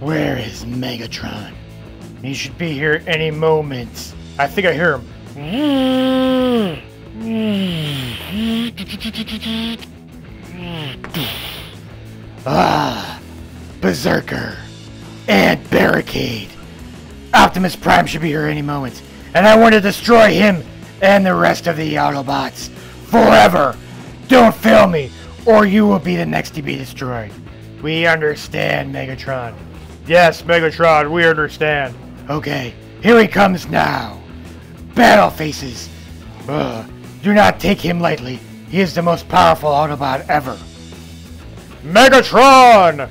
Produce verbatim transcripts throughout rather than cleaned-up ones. Where is Megatron? He should be here any moment. I think I hear him. Ah, Berserker and Barricade. Optimus Prime should be here any moment, and I want to destroy him and the rest of the Autobots forever. Don't fail me, or you will be the next to be destroyed. We understand, Megatron. Yes, Megatron, we understand. Okay, here he comes now. Battle faces. Ugh. Do not take him lightly. He is the most powerful Autobot ever. Megatron!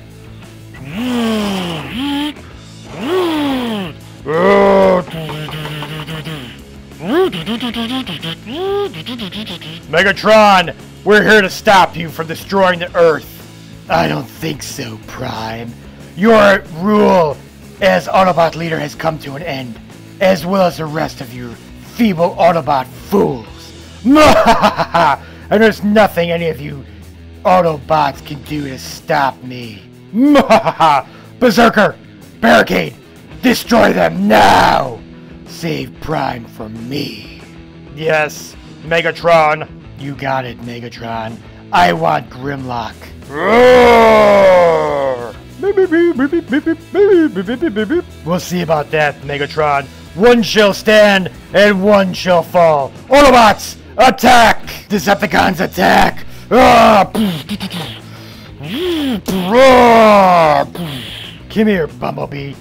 Megatron, we're here to stop you from destroying the Earth. I don't think so, Prime. Your rule as Autobot leader has come to an end, as well as the rest of your feeble Autobot fools. And there's nothing any of you Autobots can do to stop me. Berserker! Barricade! Destroy them now! Save Prime from me. Yes, Megatron. You got it, Megatron. I want Grimlock. Roar! We'll see about that, Megatron. One shall stand and one shall fall. Autobots, attack! Decepticons, attack! Come here, Bumblebee.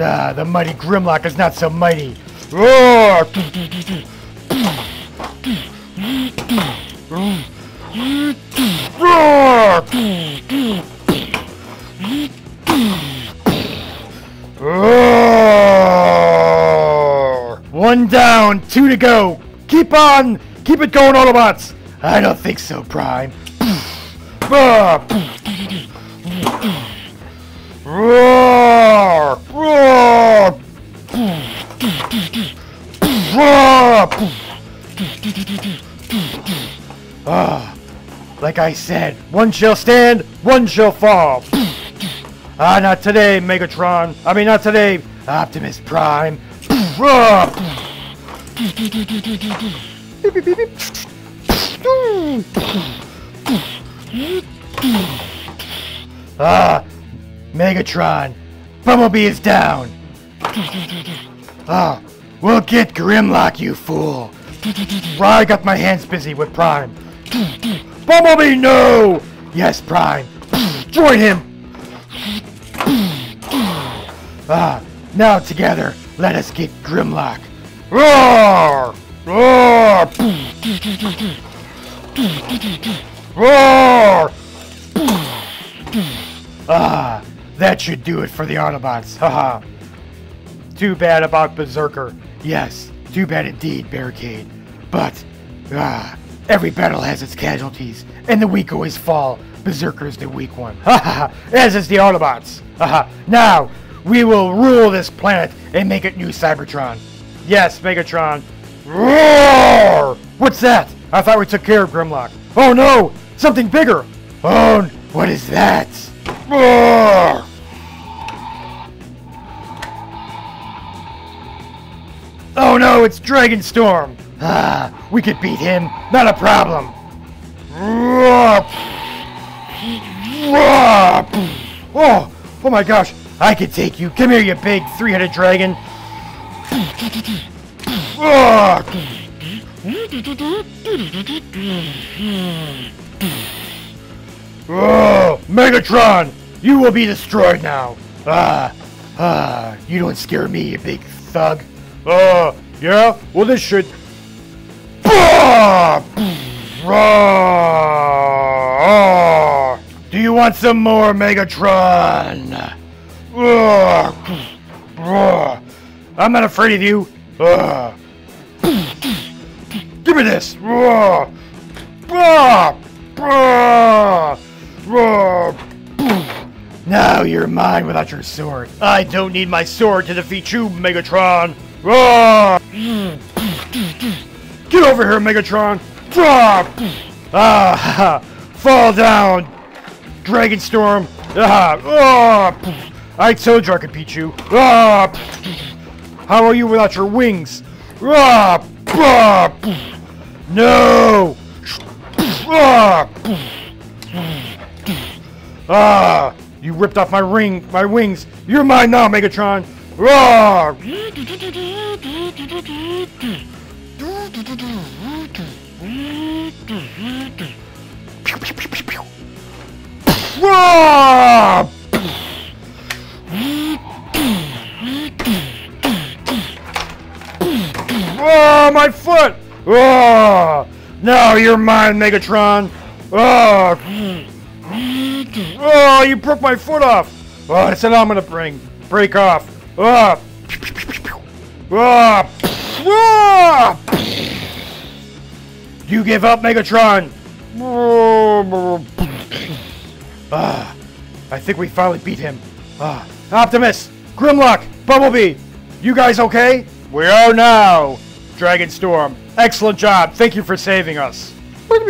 Ah, the mighty Grimlock is not so mighty. Roar! Roar! One down, two to go. Keep on, keep it going, Autobots. I don't think so, Prime. Roar! Roar! Roar! Ah, like I said, one shall stand, one shall fall. Ah, not today, Megatron. I mean, not today, Optimus Prime. Roar! Ah. Megatron, Bumblebee is down. Ah, oh, we'll get Grimlock, you fool. Well, I got my hands busy with Prime. Bumblebee, no! Yes, Prime. Join him. Ah, now together, let us get Grimlock. Roar! Roar! Roar! Ah. That should do it for the Autobots, haha. Too bad about Berserker. Yes, too bad indeed, Barricade. But, ah, every battle has its casualties, and the weak always fall. Berserker's the weak one, haha, as is the Autobots, haha. Now, we will rule this planet and make it new Cybertron. Yes, Megatron. Roar! What's that? I thought we took care of Grimlock. Oh no, something bigger. Oh, what is that? Roar! Oh no, it's Dragonstorm! Ah, we could beat him, not a problem! Roar! Roar! Oh, oh my gosh, I could take you! Come here, you big three-headed dragon! Roar! Oh, Megatron! You will be destroyed now! Ah, ah, you don't scare me, you big thug! Oh, uh, yeah? Well, this should... Do you want some more, Megatron? I'm not afraid of you! Give me this! Now you're mine without your sword. I don't need my sword to defeat you, Megatron. Roar! Get over here, Megatron! Ah! Fall down, Dragonstorm! Ah! Oh! I told you I could beat you! Ah! How are you without your wings? Ah! No! Ah! Ah! You ripped off my ring, my wings. You're mine now, Megatron. Roar! Roar! Oh, my foot! Oh, now you're mine, Megatron. Oh. Oh, you broke my foot off! Oh, I said I'm gonna bring break off. Oh. Oh. Oh. You give up, Megatron. Oh. Oh. I think we finally beat him. Oh. Optimus, Grimlock, Bumblebee, you guys okay? We are now. Dragonstorm, excellent job. Thank you for saving us. Roar,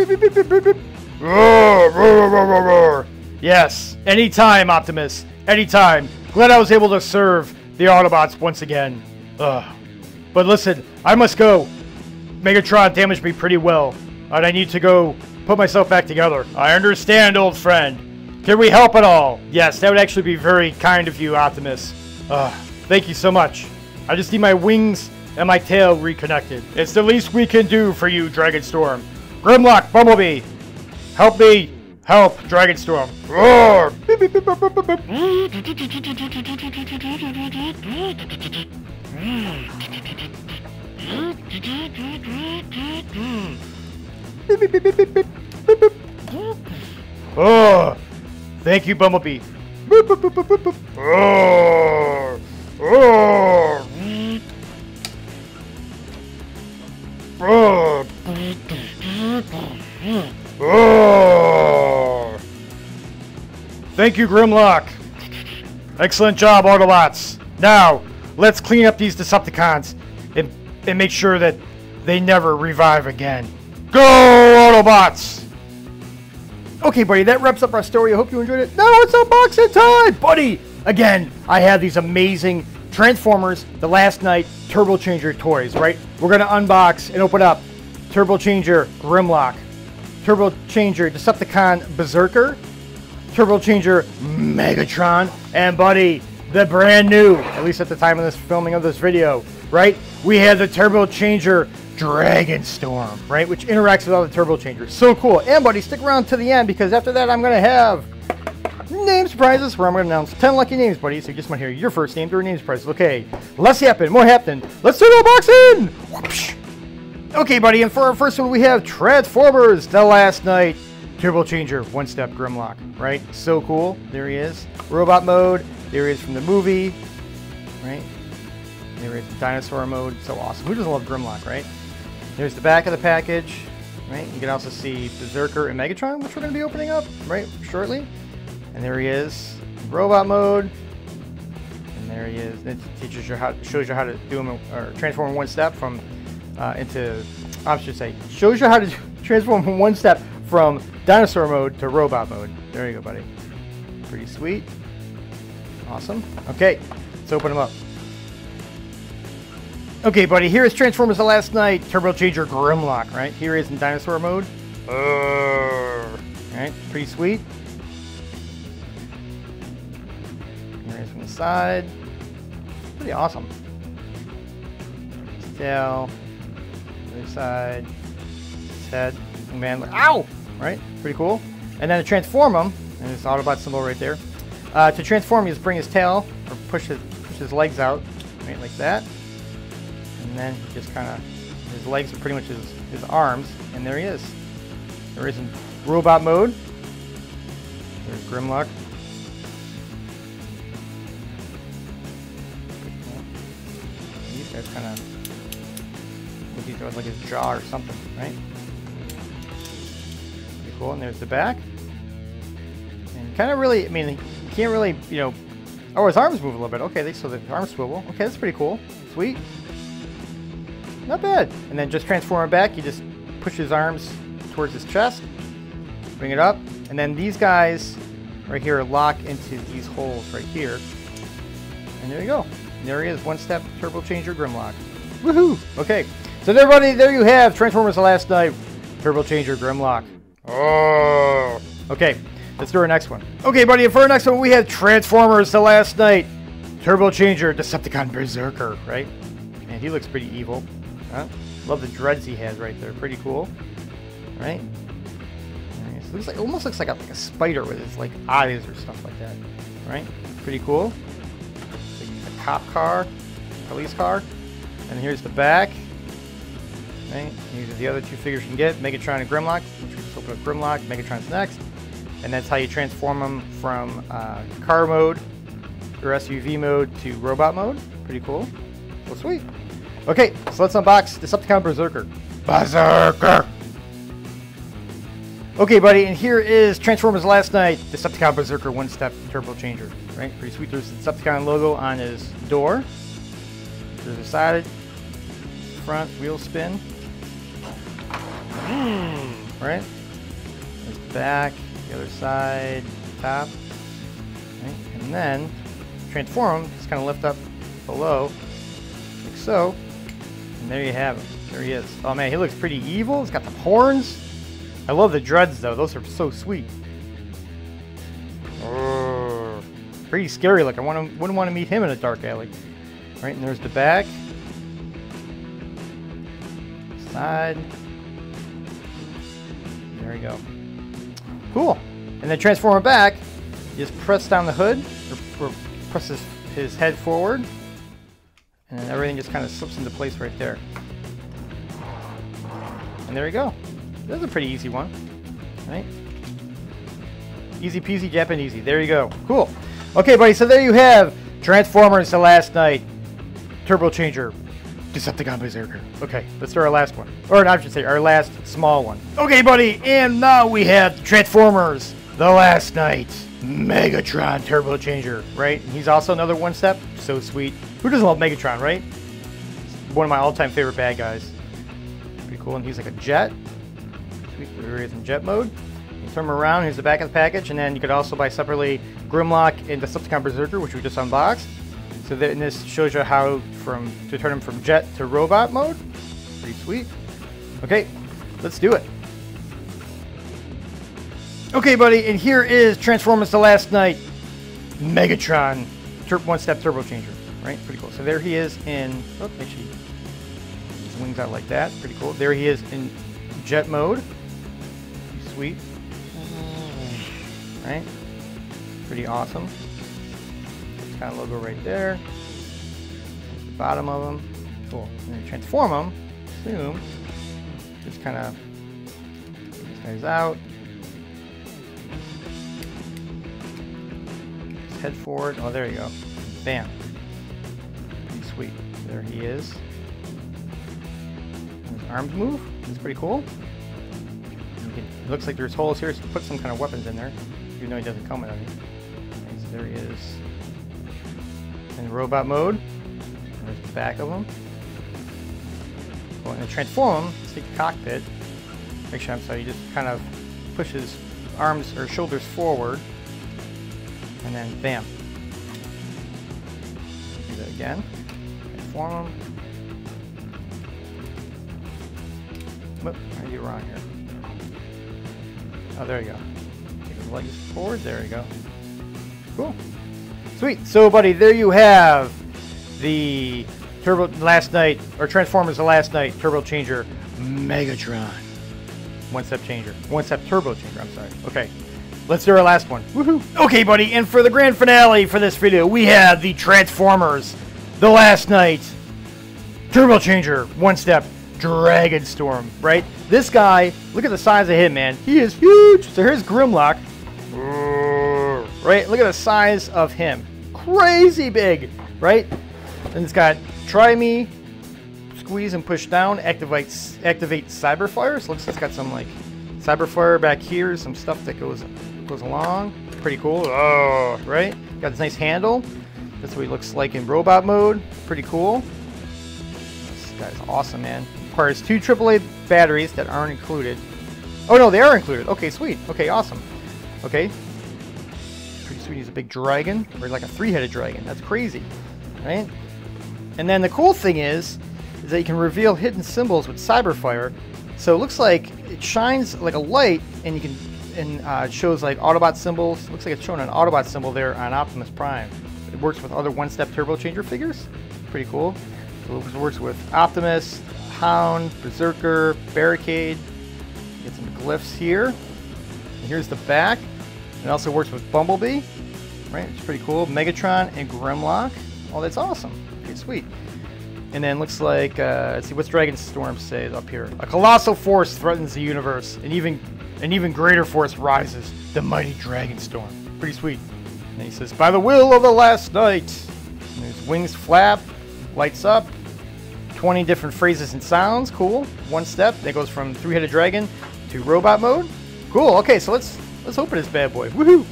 roar, roar, roar, roar. Yes, anytime, Optimus. Anytime. Glad I was able to serve the Autobots once again. Ugh. But listen, I must go. Megatron damaged me pretty well, and I need to go put myself back together. I understand, old friend. Can we help at all? Yes, that would actually be very kind of you, Optimus. Ugh. Thank you so much. I just need my wings and my tail reconnected. It's the least we can do for you, Dragonstorm. Grimlock, Bumblebee. Help me! Help, Dragonstorm! Roar! Beep, beep, beep, beep, beep, beep, beep. Oh! Thank you, Bumblebee. Roar! Roar! Roar! Oh. Thank you, Grimlock. Excellent job, Autobots. Now, let's clean up these Decepticons and, and make sure that they never revive again. Go, Autobots! Okay, buddy, that wraps up our story. I hope you enjoyed it. Now it's unboxing time, buddy! Again, I have these amazing Transformers, The Last Knight, Turbo Changer toys, right? We're going to unbox and open up Turbo Changer Grimlock, Turbo Changer Decepticon Berserker, Turbo Changer Megatron, and buddy, the brand new, at least at the time of this filming of this video, right? We have the Turbo Changer Dragonstorm, right? Which interacts with all the Turbo Changers. So cool. And buddy, stick around to the end because after that I'm gonna have name surprises where I'm gonna announce ten lucky names, buddy. So you just want to hear your first name during name surprises. Okay, less happen, more happen. Let's do the unboxing! Okay, buddy, and for our first one, we have Transformers, The Last Knight, Turbo Changer, One-Step Grimlock, right? So cool. There he is. Robot mode. There he is from the movie, right? There he is in dinosaur mode. So awesome. Who doesn't love Grimlock, right? There's the back of the package, right? You can also see Berserker and Megatron, which we're going to be opening up, right, shortly. And there he is. Robot mode. And there he is. It teaches you how, shows you how to do him, or transform one step from... Uh, into, I should say, shows you how to transform from one step from dinosaur mode to robot mode. There you go, buddy. Pretty sweet. Awesome. Okay, let's open them up. Okay, buddy, here is Transformers The Last Knight, Turbo Changer Grimlock, right? Here is in dinosaur mode. Uh, Alright, pretty sweet. Here is from the side. Pretty awesome. Tail. Other side, his head, man, ow! Right? Pretty cool. And then to transform him, and this Autobot symbol right there, uh, to transform you just bring his tail, or push his, push his legs out, right, like that. And then he just kind of, his legs are pretty much his, his arms, and there he is. There is in robot mode. There's Grimlock. These guys kind of... he throws like his jaw or something, right? Pretty cool. And there's the back. And kind of really, I mean, you can't really, you know. Oh, his arms move a little bit. Okay, they so the arms swivel. Okay, that's pretty cool. Sweet. Not bad. And then just transform him back. You just push his arms towards his chest, bring it up, and then these guys right here lock into these holes right here. And there you go. And there he is, one-step Turbo Changer Grimlock. Woohoo! Okay, so there, everybody, there you have Transformers: The Last Knight, Turbo Changer Grimlock. Oh. Okay, let's do our next one. Okay, buddy, and for our next one, we have Transformers: The Last Knight, Turbo Changer Decepticon Berserker. Right? Man, he looks pretty evil. Huh? Love the dreads he has right there. Pretty cool. Right? Nice. Looks like almost looks like a, like a spider with his like eyes or stuff like that. Right? Pretty cool. Like a cop car, police car. And here's the back. Right? These are the other two figures you can get, Megatron and Grimlock. Just open up Grimlock, Megatron's next. And that's how you transform them from uh, car mode or S U V mode to robot mode. Pretty cool. Well, sweet. Okay, so let's unbox Decepticon Berserker. Berserker! Okay, buddy, and here is Transformers: Last Knight, Decepticon Berserker one-step Turbo Changer. Right? Pretty sweet. There's the Decepticon logo on his door. There's a sided front wheel spin. Mm. Right? There's back, the other side, top. Right? And then transform, just kind of lift up below, like so. And there you have him. There he is. Oh man, he looks pretty evil. He's got the horns. I love the dreads though, those are so sweet. Oh, pretty scary looking. I want to, wouldn't want to meet him in a dark alley. Right, and there's the back. Side. There we go. Cool. And then transform him back. You just press down the hood, or, or press his, his head forward, and then everything just kind of slips into place right there. And there you go. That's a pretty easy one. Right? Easy peasy, Japanesey. There you go. Cool. Okay, buddy, so there you have Transformers: The Last Knight, Turbo Changer, Decepticon Berserker. Okay, let's do our last one. Or I should say, our last small one. Okay, buddy, and now we have Transformers: The Last Knight, Megatron Turbo Changer, right? And he's also another one-step. So sweet. Who doesn't love Megatron, right? He's one of my all-time favorite bad guys. Pretty cool, and he's like a jet. Sweet, there he is in jet mode. Turn them around, here's the back of the package, and then you could also buy separately Grimlock and Decepticon Berserker, which we just unboxed. So then this shows you how from to turn them from jet to robot mode. Pretty sweet. Okay, let's do it. Okay, buddy, and here is Transformers: The Last Knight, Megatron, one-step Turbo Changer. Right, pretty cool. So there he is in, oh, actually, his wings out like that. Pretty cool. There he is in jet mode. Pretty sweet. Right? Pretty awesome. Kind of logo right there. There's the bottom of them. Cool. And then transform them. Zoom. Just kind of get these guys out. Just head forward. Oh, there you go. Bam. Pretty sweet. There he is. And his arms move. It's pretty cool. It looks like there's holes here, so put some kind of weapons in there. Even though he doesn't come with any. Okay, so there he is in robot mode. There's the back of him. Well, and to transform him, let's take the cockpit. Make sure I'm sorry, you just kind of push his arms or shoulders forward, and then bam. Do that again. Transform him. Whoop, I did it wrong here. Oh, there you go. Legs forward. There you go. Cool. Sweet. So, buddy, there you have the Turbo Last Knight, or Transformers: The Last Knight, Turbo Changer, Megatron. One-step changer. One-step Turbo Changer, I'm sorry. Okay. Let's do our last one. Woohoo! Okay, buddy, and for the grand finale for this video, we have the Transformers: The Last Knight, Turbo Changer, one-step Dragonstorm, right? This guy, look at the size of him, man. He is huge. So here's Grimlock. Right, look at the size of him. Crazy big, right? And it's got try me, squeeze and push down, activate activate Cyberfire. So looks like it's got some like Cyberfire back here, some stuff that goes goes along. Pretty cool. Oh, right? Got this nice handle. That's what he looks like in robot mode. Pretty cool. That is awesome, man. Requires two triple A batteries that aren't included. Oh no, they are included. Okay, sweet. Okay, awesome. Okay. Pretty sweet. He's a big dragon. Or like a three-headed dragon. That's crazy. Right? And then the cool thing is, is that you can reveal hidden symbols with Cyberfire. So it looks like it shines like a light, and you can and uh, it shows like Autobot symbols. It looks like it's showing an Autobot symbol there on Optimus Prime. It works with other one-step Turbo Changer figures. Pretty cool. So it works with Optimus, Hound, Berserker, Barricade. Get some glyphs here. And here's the back. It also works with Bumblebee, right? It's pretty cool. Megatron and Grimlock. Oh, that's awesome. Okay, sweet. And then looks like, uh, let's see, what's Dragonstorm says up here? A colossal force threatens the universe, and even an even greater force rises, the mighty Dragonstorm. Pretty sweet. And he says, by the will of the last knight. And his wings flap, lights up, twenty different phrases and sounds, cool. One step, that goes from three-headed dragon to robot mode. Cool, okay, so let's let's open this bad boy, woohoo!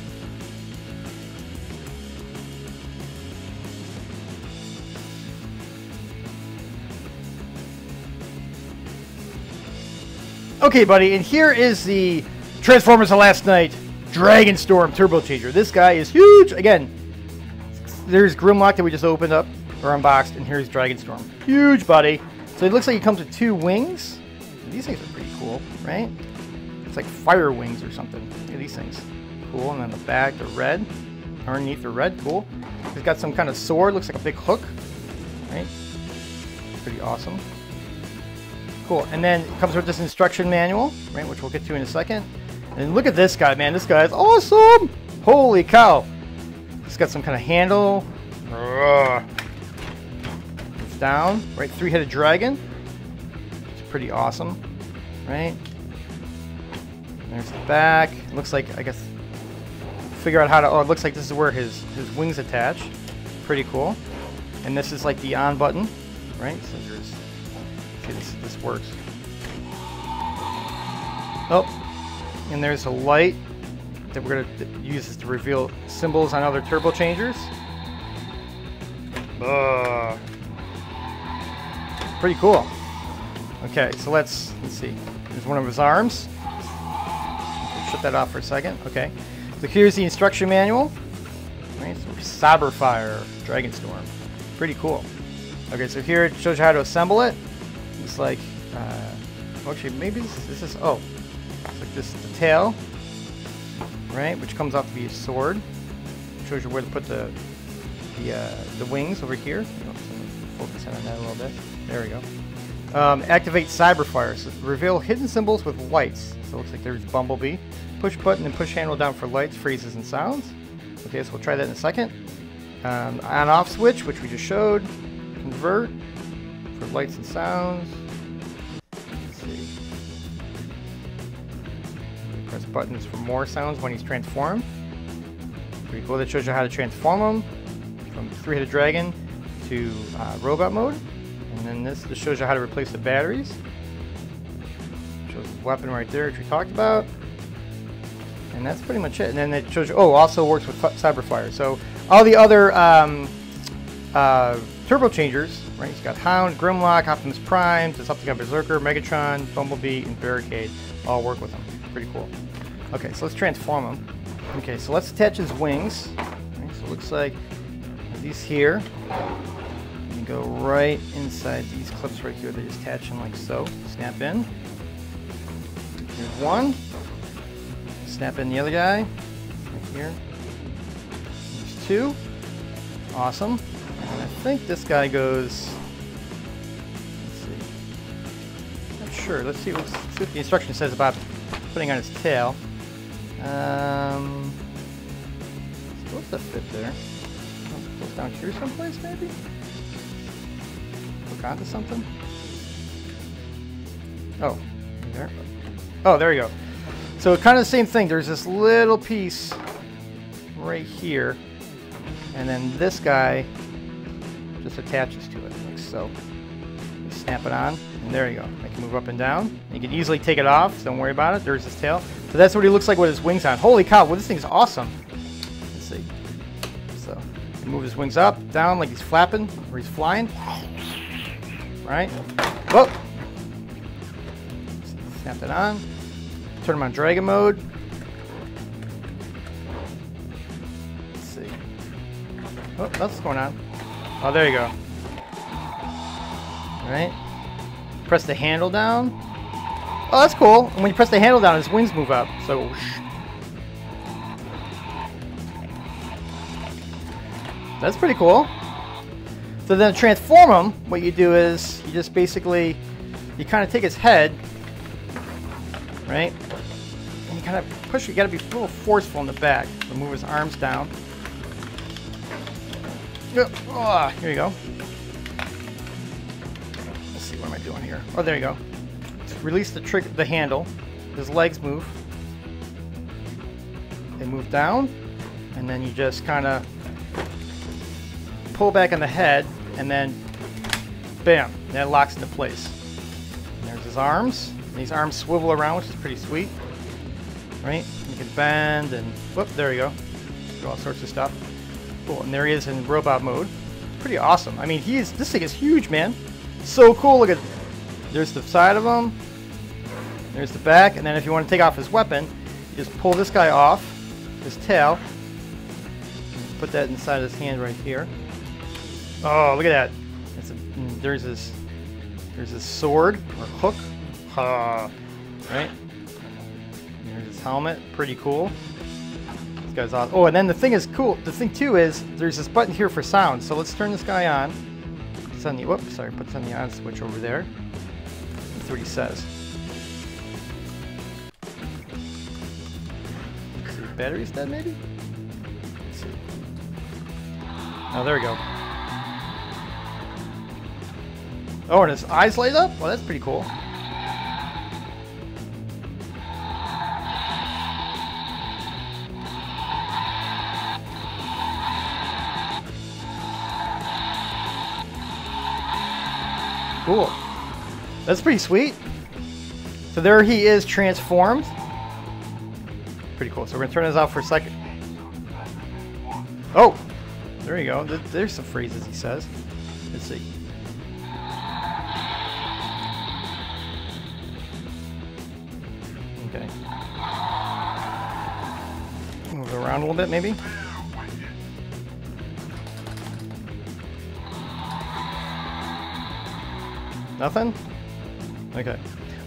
Okay, buddy, and here is the Transformers: The Last Knight Dragonstorm Turbo Changer. This guy is huge. Again, there's Grimlock that we just opened up or unboxed, and here's Dragonstorm. Huge, buddy. So it looks like he comes with two wings. These things are pretty cool, right? It's like fire wings or something. Look at these things. Cool, and then the back, they're red. Underneath, they're red. Cool. He's got some kind of sword. Looks like a big hook, right? Pretty awesome. Cool, and then it comes with this instruction manual, right, which we'll get to in a second. And look at this guy, man. This guy is awesome. Holy cow. It's got some kind of handle. It's down, right, three-headed dragon. It's pretty awesome, right? There's the back. It looks like, I guess, figure out how to, oh, it looks like this is where his, his wings attach. Pretty cool. And this is like the on button, right? So there's This, this works. Oh, and there's a light that we're going to use to reveal symbols on other turbo changers. Uh, pretty cool. Okay, so let's let's see. There's one of his arms. Let's shut that off for a second. Okay, so here's the instruction manual. Right, so Cyberfire, Dragonstorm. Pretty cool. Okay, so here it shows you how to assemble it. It's like, uh, actually, maybe this is, this is, oh, it's like this is the tail, right, which comes off to be a sword. It shows you where to put the the, uh, the wings over here. Focus in on that a little bit. There we go. Um, activate Cyberfire. So reveal hidden symbols with lights. So it looks like there's Bumblebee. Push button and push handle down for lights, phrases, and sounds. Okay, so we'll try that in a second. Um, on-off switch, which we just showed. Convert. For lights and sounds. Let's see. Press buttons for more sounds when he's transformed. Pretty cool. That shows you how to transform him from three-headed dragon to uh, robot mode. And then this just shows you how to replace the batteries. Shows the weapon right there, which we talked about. And that's pretty much it. And then it shows you. Oh, also works with Cyberfire. So all the other um, uh, turbo changers. Right, he's got Hound, Grimlock, Optimus Prime, Decepticon, Berserker, Megatron, Bumblebee, and Barricade. All work with him. Pretty cool. Okay, so let's transform him. Okay, so let's attach his wings. Right, so it looks like these here. You go right inside these clips right here. They just attach him like so. Snap in. Here's one. Snap in the other guy. Right here. There's two. Awesome. And I think this guy goes, let's see, not sure, let's see, let's see what the instruction says about putting on his tail. Um, what's that fit there? It goes down here someplace maybe? Hook onto something? Oh, there. Oh, there you go. So kind of the same thing, there's this little piece right here, and then this guy just attaches to it like so. Just snap it on, and there you go. I can move up and down. You can easily take it off, so don't worry about it. There's his tail. So that's what he looks like with his wings on. Holy cow, well, this thing's awesome. Let's see. So, move his wings up, down, like he's flapping, or he's flying. right? Whoa! Snap that on. Turn him on Dragon mode. Let's see. Oh, that's what's going on. Oh, there you go. All right. Press the handle down. Oh, that's cool. And when you press the handle down, his wings move up. So. That's pretty cool. So then to transform him, what you do is you just basically, you kind of take his head, right? And you kind of push, you got to be a little forceful in the back. So move his arms down. Oh, here you go. Let's see, what am I doing here? Oh, there you go. Release the trigger, the handle. His legs move. They move down. And then you just kind of pull back on the head. And then, bam, that locks into place. And there's his arms. These arms swivel around, which is pretty sweet. Right? You can bend and, whoop, there you go. Do all sorts of stuff. Cool, and there he is in robot mode. Pretty awesome. I mean, he is, this thing is huge, man. So cool. Look at, there's the side of him. There's the back. And then if you want to take off his weapon, you just pull this guy off, his tail. Put that inside his hand right here. Oh, look at that. It's a, there's his, there's his sword or hook. Uh, right? There's his helmet. Pretty cool. Guy's awesome. Oh, and then the thing is cool. The thing too is there's this button here for sound. So let's turn this guy on. It's on the. Whoops, sorry. Put on the on switch over there. That's what he says. Let's see, battery's dead, maybe. Let's see. Oh, there we go. Oh, and his eyes light up. Well, that's pretty cool. Cool. That's pretty sweet. So there he is transformed. Pretty cool. So we're going to turn this off for a second. Oh, there you go. There's some phrases he says. Let's see. Okay. Move it around a little bit, maybe. Nothing? Okay.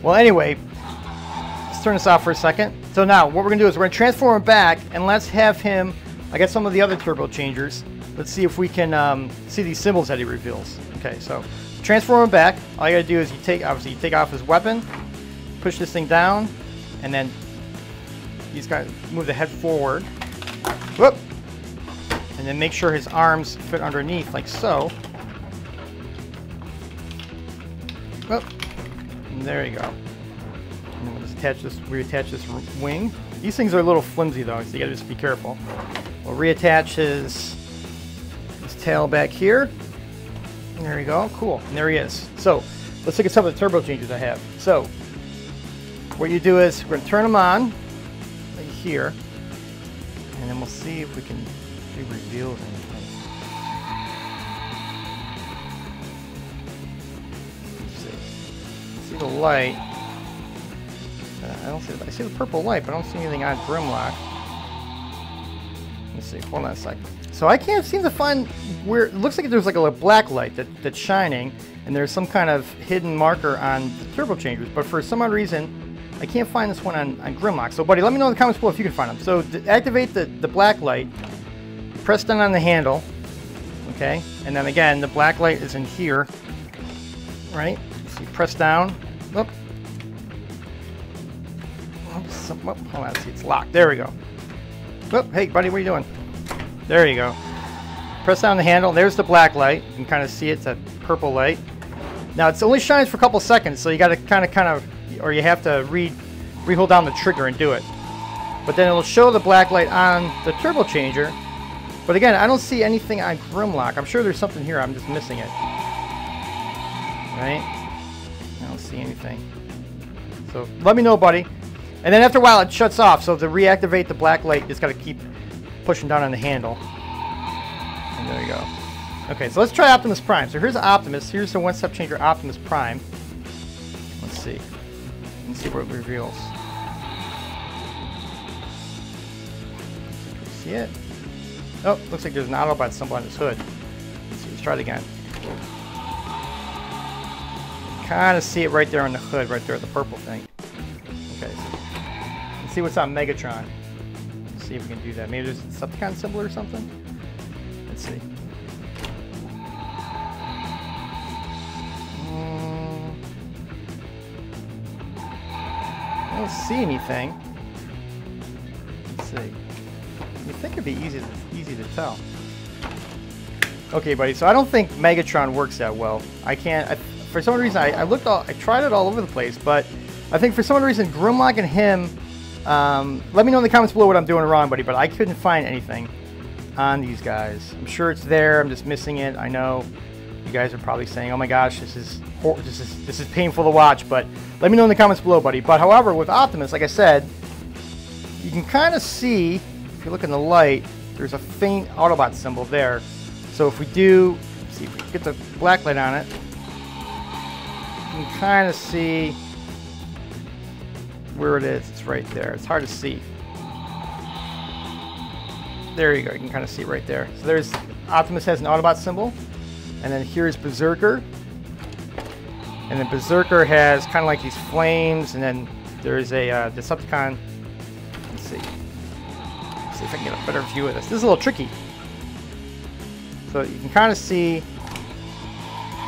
Well, anyway, let's turn this off for a second. So now what we're going to do is we're going to transform him back, and let's have him, I got some of the other Turbo Changers. Let's see if we can um, see these symbols that he reveals. Okay, so transform him back. All you got to do is you take, obviously, you take off his weapon, push this thing down, and then he's got to move the head forward. Whoop! And then make sure his arms fit underneath, like so. Oh, there you go. And then we'll just attach this, reattach this wing. These things are a little flimsy though, so you gotta just be careful. We'll reattach his, his tail back here. There we go, cool. And there he is. So, let's look at some of the Turbo Changers I have. So, what you do is, we're gonna turn them on, right here. And then we'll see if we can do reveals anything. The light. Uh, I don't see. The, I see the purple light, but I don't see anything on Grimlock. Let's see. Hold on a sec. So I can't seem to find where. It looks like there's like a black light that that's shining, and there's some kind of hidden marker on the Turbo Changers. But for some odd reason, I can't find this one on, on Grimlock. So, buddy, let me know in the comments below if you can find them. So to activate the the black light. Press down on the handle. Okay, and then again, the black light is in here. Right. So you press down. Oop. Oops, oop, hold on, see, it's locked. There we go. Oop, hey, buddy, what are you doing? There you go. Press down the handle. There's the black light. You can kind of see it's a purple light. Now, it only shines for a couple seconds, so you got to kind of, kind of, or you have to re, re-hold down the trigger and do it. But then it'll show the black light on the Turbo Changer. But again, I don't see anything on Grimlock. I'm sure there's something here. I'm just missing it. Right? I don't see anything. So let me know, buddy. And then after a while it shuts off. So to reactivate the black light, you just got to keep pushing down on the handle. And there you go. Okay, so let's try Optimus Prime. So here's Optimus. Here's the one-step changer Optimus Prime. Let's see. Let's see what it reveals. Can we see it? Oh, looks like there's an Autobot symbol on his hood. Let's see, let's try it again. Kind of see it right there on the hood, right there, the purple thing. Okay, so let's see what's on Megatron. Let's see if we can do that. Maybe there's a Decepticon symbol or something? Let's see. I don't see anything. Let's see. You'd think it'd be easy to, easy to tell. Okay, buddy. So I don't think Megatron works that well. I can't. I, for some reason, I, I looked all. I tried it all over the place, but I think for some reason Grimlock and him. Um, let me know in the comments below what I'm doing wrong, buddy. But I couldn't find anything on these guys. I'm sure it's there. I'm just missing it. I know. You guys are probably saying, "Oh my gosh, this is this is this is painful to watch." But let me know in the comments below, buddy. But however, with Optimus, like I said, you can kind of see if you look in the light. There's a faint Autobot symbol there. So if we do, let's see if we get the black light on it, you can kind of see where it is. It's right there. It's hard to see. There you go. You can kind of see right there. So there's Optimus has an Autobot symbol. And then here's Berserker. And then Berserker has kind of like these flames. And then there's a uh, Decepticon. Let's see. Let's see if I can get a better view of this. This is a little tricky. So you can kind of see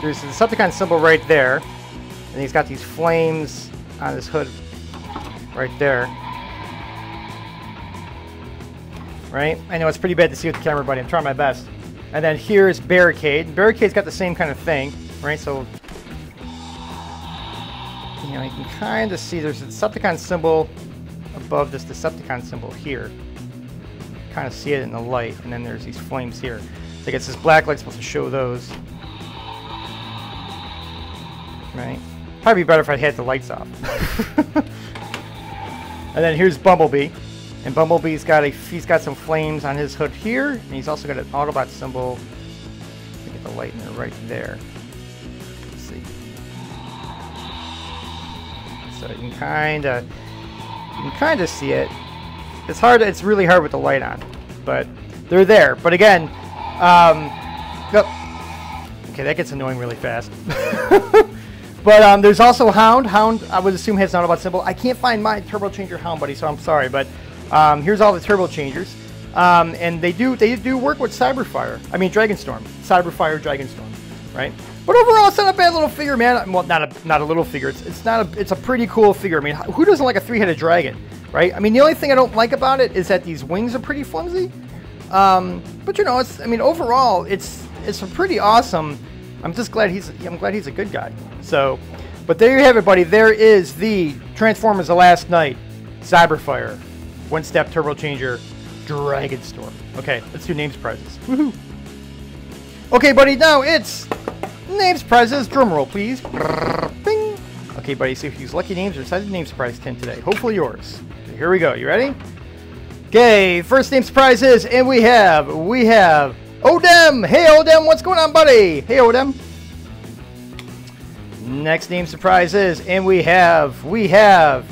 there's the Decepticon symbol right there. And he's got these flames on his hood right there. Right? I know it's pretty bad to see with the camera, buddy. I'm trying my best. And then here's Barricade. Barricade's got the same kind of thing, right? So, you know, you can kind of see there's a Decepticon symbol above this Decepticon symbol here. Kind of see it in the light, and then there's these flames here. So I guess this black light's supposed to show those. Right? Probably be better if I had the lights off. And then here's Bumblebee. And Bumblebee's got a, he's got some flames on his hood here, and he's also got an Autobot symbol. Let me get the light in there right there. Let's see. So you can kind of, you can kind of see it. It's hard. It's really hard with the light on, but they're there. But again, um, oh, okay, that gets annoying really fast. But um, there's also Hound. Hound, I would assume, has an Autobot symbol. I can't find my Turbo Changer Hound, buddy, so I'm sorry, but. Um, here's all the Turbo Changers, um, and they do they do work with Cyberfire. I mean Dragonstorm, Cyberfire, Dragonstorm, right? But overall, it's not a bad little figure, man. Well, not a not a little figure. It's it's not a it's a pretty cool figure. I mean, who doesn't like a three-headed dragon, right? I mean, the only thing I don't like about it is that these wings are pretty flimsy. Um, but you know, it's I mean overall, it's it's a pretty awesome. I'm just glad he's I'm glad he's a good guy. So, but there you have it, buddy. There is the Transformers: The Last Knight, Cyberfire. One Step Turbo Changer, Dragonstorm. Okay, let's do names prizes. Woohoo! Okay, buddy, now it's names prizes. Drum roll, please. Bing. Okay, buddy, see if you use lucky names or decided names prize ten today. Hopefully yours. Okay, here we go. You ready? Okay, first name prize is, and we have, we have Odem. Hey, Odem, what's going on, buddy? Hey, Odem. Next name surprise is, and we have, we have.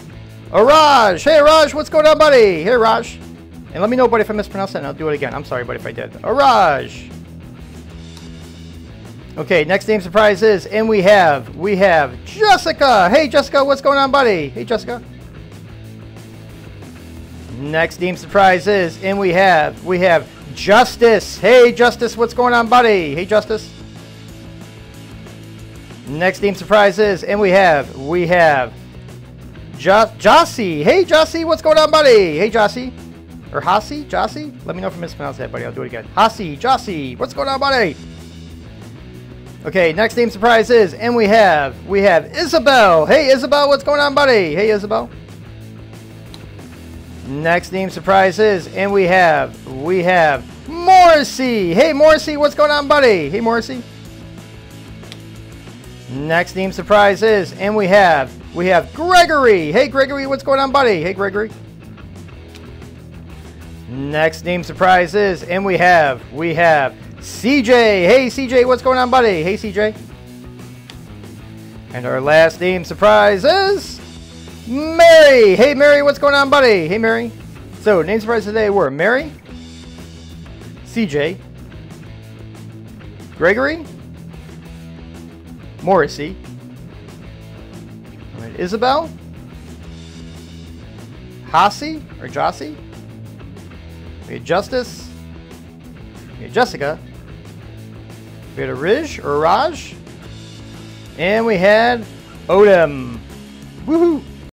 Araj! Hey, Araj! What's going on, buddy? Hey, Araj. And let me know, buddy, if I mispronounced that, and I'll do it again. I'm sorry, buddy, if I did. Araj! Okay, next name surprise is, and we have, we have Jessica! Hey, Jessica! What's going on, buddy? Hey, Jessica. Next name surprise is, and we have, we have Justice! Hey, Justice! What's going on, buddy? Hey, Justice. Next name surprise is, and we have, we have Jossie. Hey, Jossie. What's going on, buddy? Hey, Jossie. Or Hossie? Jossie? Let me know if I mispronounced that, buddy. I'll do it again. Hossie. Jossie. What's going on, buddy? Okay, next name surprise is, and we have, we have Isabel. Hey, Isabel. What's going on, buddy? Hey, Isabel. Next name surprise is, and we have, we have Morrissey. Hey, Morrissey. What's going on, buddy? Hey, Morrissey. Next name surprise is, and we have, we have Gregory. Hey, Gregory, what's going on, buddy? Hey, Gregory. Next name surprise is, and we have, we have C J. Hey, C J, what's going on, buddy? Hey, C J. And our last name surprise is Mary. Hey, Mary, what's going on, buddy? Hey, Mary. So, name surprise today were Mary, C J, Gregory, Morrissey, all right, Isabel, Hossie, or Jossie, we had Justice, we had Jessica, we had a Rij, or Raj, and we had Odom. Woohoo!